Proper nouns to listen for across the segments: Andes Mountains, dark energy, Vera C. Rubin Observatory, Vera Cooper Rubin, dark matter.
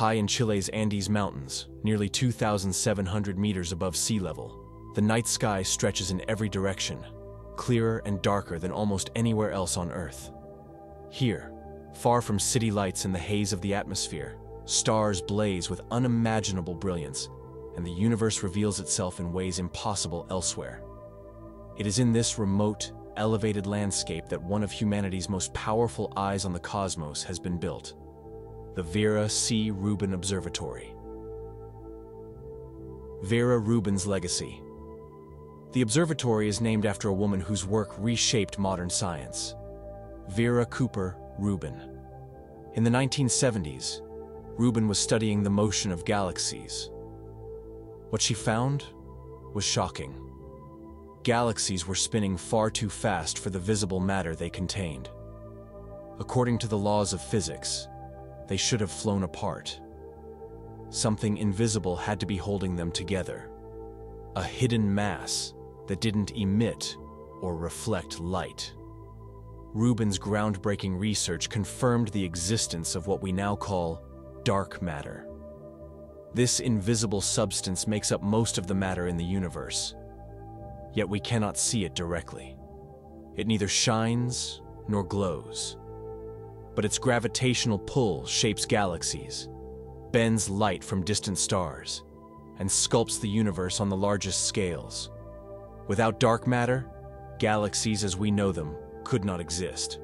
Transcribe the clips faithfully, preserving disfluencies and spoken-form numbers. high in Chile's Andes Mountains, nearly two thousand seven hundred meters above sea level. The night sky stretches in every direction, clearer and darker than almost anywhere else on Earth. Here, far from city lights and the haze of the atmosphere, stars blaze with unimaginable brilliance, and the universe reveals itself in ways impossible elsewhere. It is in this remote, elevated landscape that one of humanity's most powerful eyes on the cosmos has been built, the Vera C. Rubin Observatory. Vera Rubin's legacy. The observatory is named after a woman whose work reshaped modern science, Vera Cooper Rubin. In the nineteen seventies, Rubin was studying the motion of galaxies. What she found was shocking. Galaxies were spinning far too fast for the visible matter they contained. According to the laws of physics, they should have flown apart. Something invisible had to be holding them together, a hidden mass that didn't emit or reflect light. Rubin's groundbreaking research confirmed the existence of what we now call dark matter. This invisible substance makes up most of the matter in the universe, yet we cannot see it directly. It neither shines nor glows, but its gravitational pull shapes galaxies, bends light from distant stars, and sculpts the universe on the largest scales. Without dark matter, galaxies as we know them could not exist.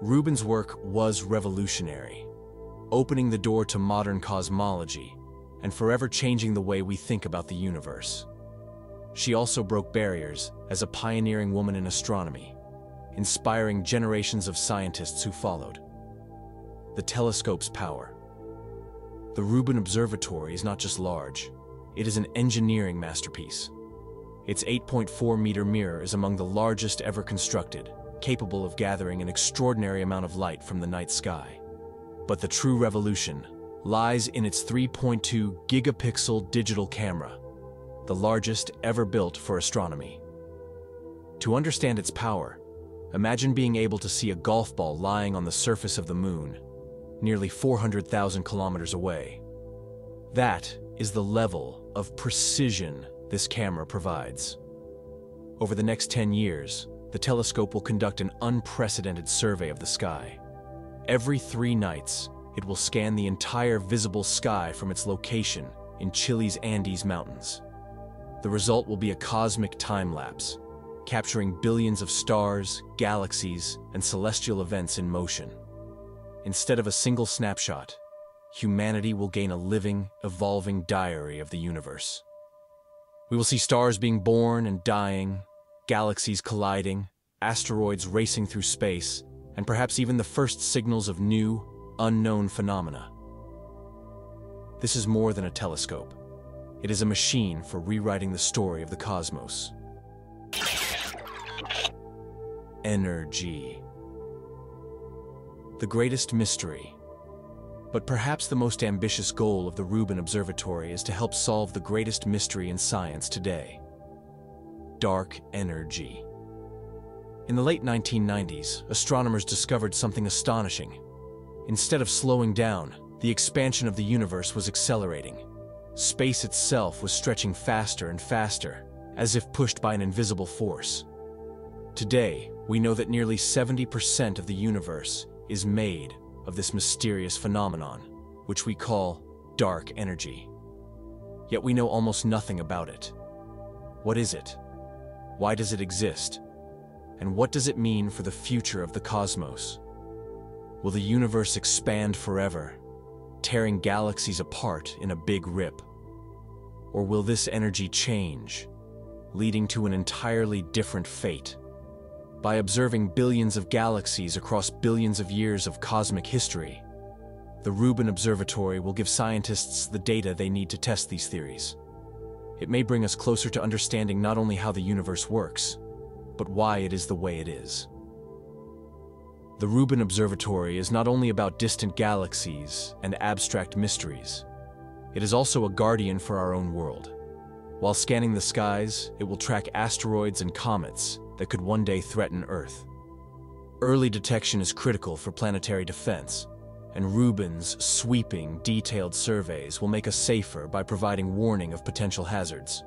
Rubin's work was revolutionary, opening the door to modern cosmology and forever changing the way we think about the universe. She also broke barriers as a pioneering woman in astronomy, inspiring generations of scientists who followed. The telescope's power. The Rubin Observatory is not just large, it is an engineering masterpiece. Its eight point four meter mirror is among the largest ever constructed, capable of gathering an extraordinary amount of light from the night sky. But the true revolution lies in its three point two gigapixel digital camera, the largest ever built for astronomy. To understand its power, imagine being able to see a golf ball lying on the surface of the moon, nearly four hundred thousand kilometers away. That is the level of precision this camera provides. Over the next ten years, the telescope will conduct an unprecedented survey of the sky. Every three nights, it will scan the entire visible sky from its location in Chile's Andes Mountains. The result will be a cosmic time-lapse, capturing billions of stars, galaxies, and celestial events in motion. Instead of a single snapshot, humanity will gain a living, evolving diary of the universe. We will see stars being born and dying, galaxies colliding, asteroids racing through space, and perhaps even the first signals of new, unknown phenomena. This is more than a telescope. It is a machine for rewriting the story of the cosmos. Energy. The greatest mystery, but perhaps the most ambitious goal of the Rubin Observatory is to help solve the greatest mystery in science today: dark energy. In the late nineteen nineties, astronomers discovered something astonishing. Instead of slowing down, the expansion of the universe was accelerating. Space itself was stretching faster and faster, as if pushed by an invisible force. Today, we know that nearly seventy percent of the universe is made of this mysterious phenomenon, which we call dark energy. Yet we know almost nothing about it. What is it? Why does it exist? And what does it mean for the future of the cosmos? Will the universe expand forever, tearing galaxies apart in a big rip? Or will this energy change, leading to an entirely different fate? By observing billions of galaxies across billions of years of cosmic history, the Rubin Observatory will give scientists the data they need to test these theories. It may bring us closer to understanding not only how the universe works, but why it is the way it is. The Rubin Observatory is not only about distant galaxies and abstract mysteries, it is also a guardian for our own world. While scanning the skies, it will track asteroids and comets that could one day threaten Earth. Early detection is critical for planetary defense, and Rubin's sweeping, detailed surveys will make us safer by providing warning of potential hazards.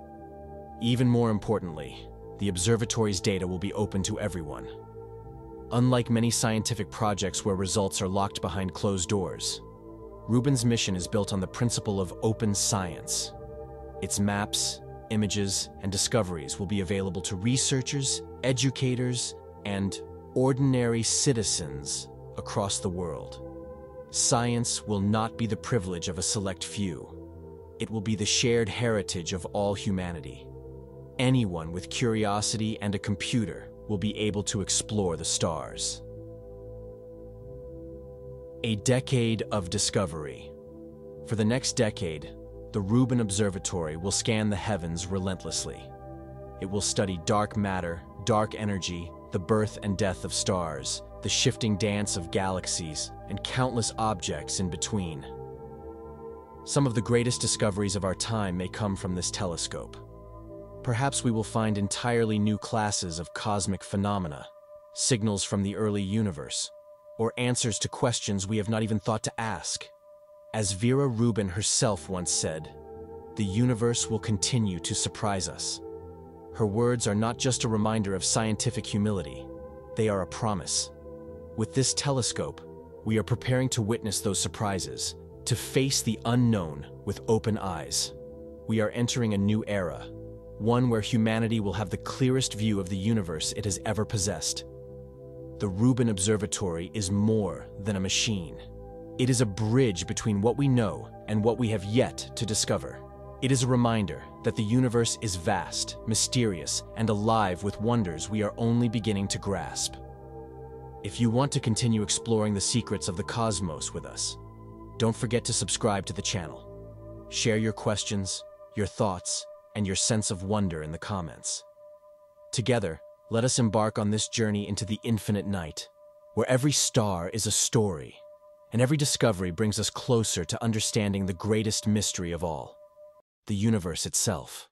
Even more importantly, the observatory's data will be open to everyone. Unlike many scientific projects where results are locked behind closed doors, Rubin's mission is built on the principle of open science. Its maps, images, and discoveries will be available to researchers, educators, and ordinary citizens across the world. Science will not be the privilege of a select few. It will be the shared heritage of all humanity. Anyone with curiosity and a computer will be able to explore the stars. A decade of discovery. For the next decade, the Rubin Observatory will scan the heavens relentlessly. It will study dark matter, dark energy, the birth and death of stars, the shifting dance of galaxies, and countless objects in between. Some of the greatest discoveries of our time may come from this telescope. Perhaps we will find entirely new classes of cosmic phenomena, signals from the early universe, or answers to questions we have not even thought to ask. As Vera Rubin herself once said, "The universe will continue to surprise us." Her words are not just a reminder of scientific humility, they are a promise. With this telescope, we are preparing to witness those surprises, to face the unknown with open eyes. We are entering a new era, one where humanity will have the clearest view of the universe it has ever possessed. The Rubin Observatory is more than a machine. It is a bridge between what we know and what we have yet to discover. It is a reminder that the universe is vast, mysterious, and alive with wonders we are only beginning to grasp. If you want to continue exploring the secrets of the cosmos with us, don't forget to subscribe to the channel. Share your questions, your thoughts, and your sense of wonder in the comments. Together, let us embark on this journey into the infinite night, where every star is a story, and every discovery brings us closer to understanding the greatest mystery of all: the universe itself.